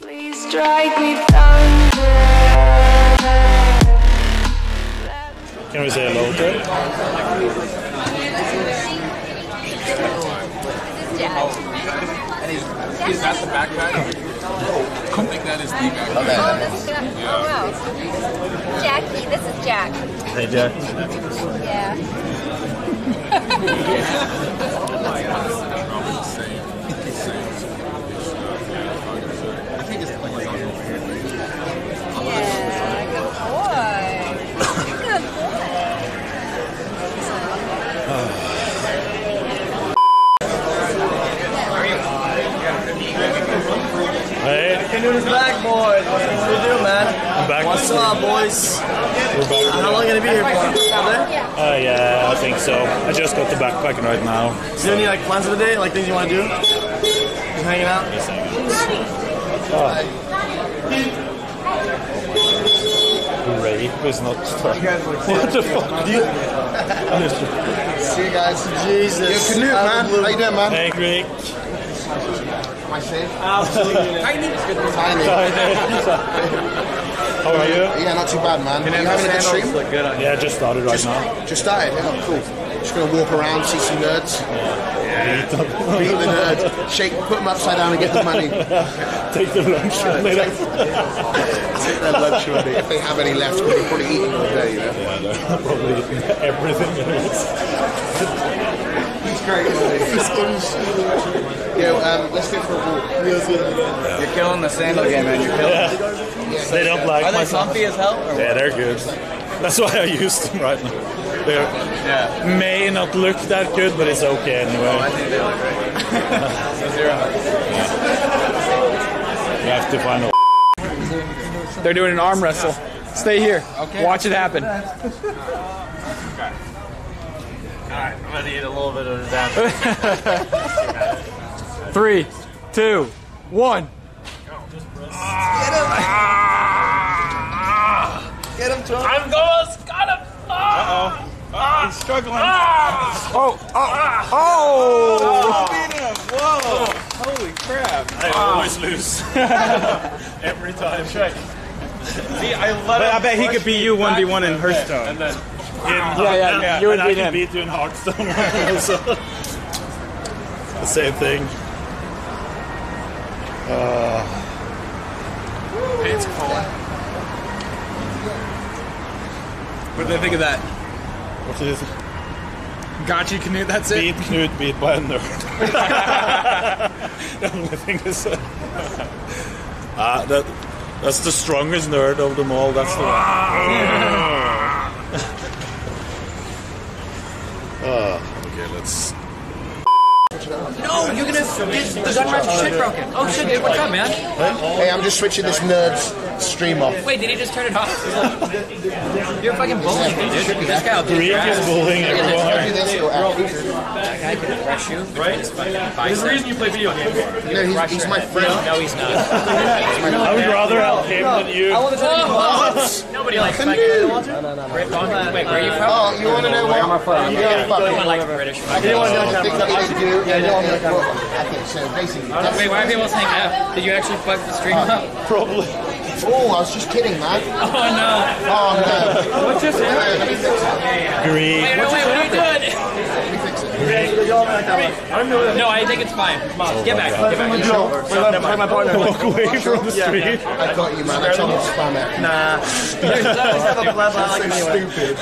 Please strike me thunder. Can we say hello to it? Is that the backpack? I don't think that is the backpack. Oh, this is the backpack. Oh, no. Jackie, this is Jack. Hey, Jack. Yeah. I think it's like over here. Yeah, good boy. Good boy. Hey. Canoe's back, boys. What can we do, man? Back. What's up, boys? How long are you going to be here for? Yeah, I think so. I just got the backpacking right now. So. Do you have any like plans for the day? Like things you want to do? Just hanging out? Rape is not fun. What the fuck? See you guys. Jesus. Yo, Knut, man. How you doing, man? Hey, Greg. Am I safe? Absolutely. Tiny. How are you? Yeah, not too bad, man. Are you having a good stream? Yeah, just started right now. Just started? Oh, cool. Just gonna walk around, see some nerds. Yeah. Beat the nerd. Shake, put them upside down and get the money. Take their lunch. Take their lunch, really. If they have any left, we'll probably eat them all day, you know? Yeah, probably everything there is. He's great, isn't he? Yo, let's go for a walk. Yeah. You're killing the sandal game, man. You're killing it. They don't like my comfy as hell? Or yeah, they're good. That's why I use them right now. They may not look that good, but it's okay anyway. Oh, I think they look great. So zero. Yeah. You have to find out. They're doing an arm wrestle. Stay here. Okay. Watch it happen. Alright, I'm going to eat a little bit of that. 3, 2, 1. Get him! Get him, Trump! I'm going! Got him! Uh oh! He's struggling! Oh! Oh! Oh! Beat him! Whoa! Holy crap! I always lose every time. Right. See, I bet he could beat you 1v1 in Hearthstone. And then, yeah. You and I can beat you in Hearthstone. The same thing. It's cold. What do they think of that? What is it? Got you, Knut, that's it? Beat Knut, beat by a nerd. The only thing is... that's the strongest nerd of them all, that's the one. Okay, let's... No, you're gonna get the gun wrench shit broken. Oh shit, dude, what's up, man? Hey, I'm just switching this nerd's stream off. Wait, did he just turn it off? You're fucking bullying me, dude. This guy is bullying everyone. That guy can crush you. Right? There's a reason you play video games. No, he's my friend. No, he's not. I would rather help him than you. I want to tell you nobody likes my guy. No. Wait, where are you from? Oh, you want to know where I'm from? Yeah, I like British. I didn't want to do that. Okay, so basically... Wait, why are people saying F? Did you actually fuck the stream up? Probably. Oh, I was just kidding, man. Oh, no. Oh, no. What just happened? Let me fix it. Green. Wait, no, wait, what are you doing? Let me fix it. Green. No, I think it's fine. Mom, get back. Get back. No, wait, my partner. Walk away from the stream. I got you, man. I told you to spam it. Nah. You're so stupid.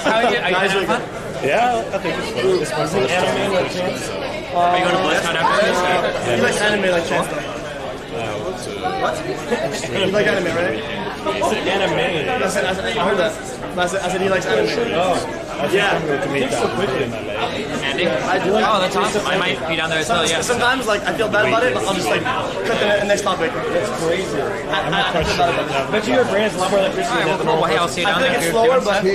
Yeah, I think it's fun. It's fun. Are you going to BlizzCon after this? Yeah. You like anime like Chancellor? What? You like anime, right? Anime. I heard that. I said he likes anime. Oh. Yeah. Oh, that's awesome. I might be down there as well, yeah. Sometimes like, I feel bad about it, but I'll just like cut the next topic. That's crazy. I'm not quite sure. But your brand is a lot more electricity than the normal. I feel like it's slower, but I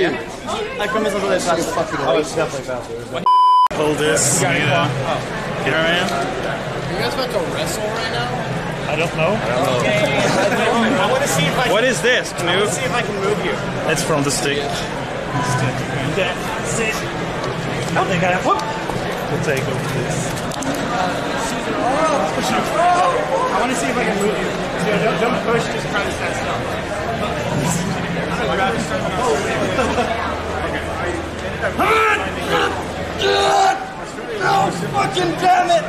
come as a little faster. Oh, it's definitely faster. Hold this. Here I am. Are you guys about to wrestle right now? I don't know. I want to see if I can. What is this, Knut? I want to see if I can move you. It's from the stick. That's it. I don't think I have. Whoop. We'll take over this. I want to see if I can move you. Don't push, just press that stuff. No, fucking damn it!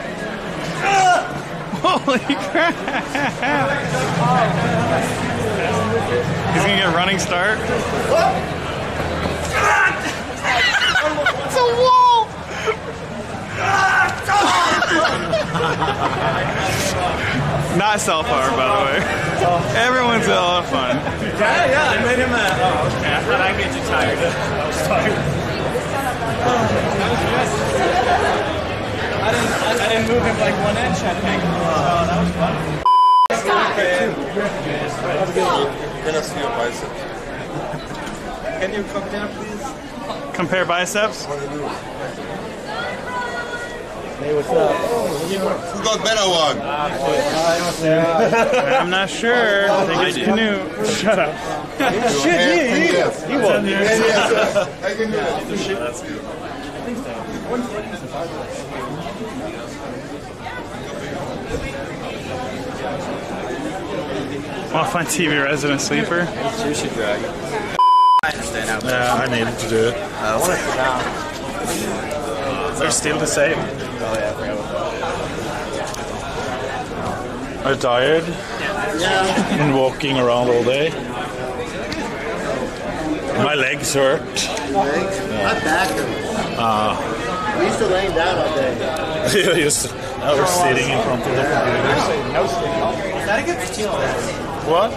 Holy crap! He's gonna get a running start. It's a wall! Not self-harm, by the way. Everyone's a lot of fun. Yeah, I made him a... Oh, okay. I thought I'd get you tired. I was tired. I didn't move him like 1 inch, I think. Oh, that was fun. Stop! You're gonna see your biceps. Can you come down, please? Compare biceps? Hey, what's up? Who got better one? I'm not sure. I think it's Knut. Shut up. Shit, he won. I can do it. That's good. Want to find TV resident sleeper? You should drag it. I understand how. Yeah, I needed to do it. I want it now. They're still the same. Oh yeah, I forgot. Are tired? Yeah. Been walking around all day. My legs hurt. Legs? Yeah. My back hurt. We used to lay down all day. Now we're sitting in front of the computer. No sitting. Is that a good skill? What?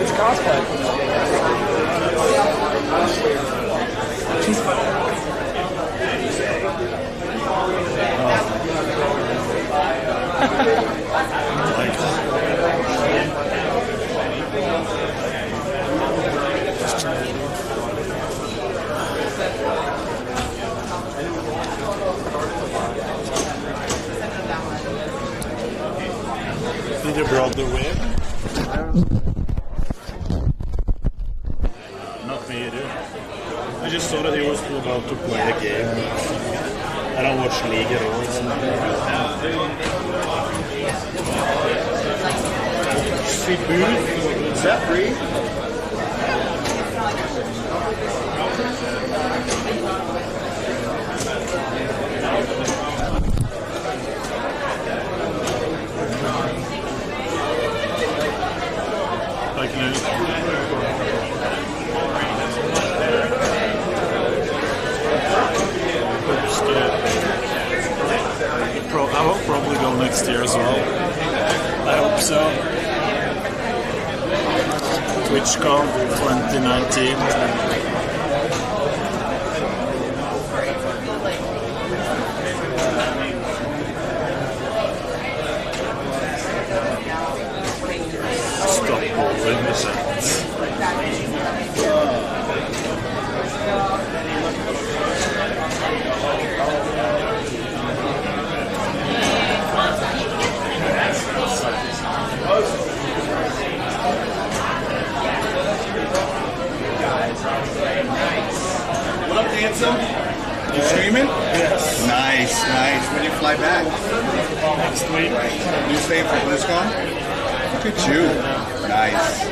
It's cosplay. Did you brought the whip? Not me either. I just saw that he was about to play the game. I don't watch League at all. Sweet booty. Is that free? I will probably go next year as well. I hope so. TwitchCon 2019. Stop holding the sentence. What up, handsome? You streaming? Yes. Nice. When do you fly back? Next week. You staying for TwitchCon? Look at you. Nice.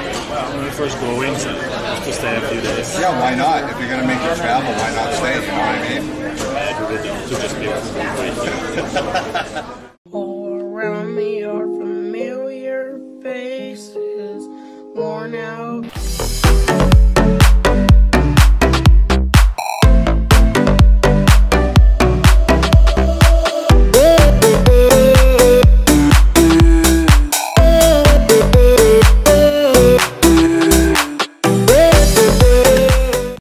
When we first go in, so have to stay a few days. Yeah, why not? If you're gonna make your travel, why not stay? You know what I mean? To just be all around me are familiar faces, worn out.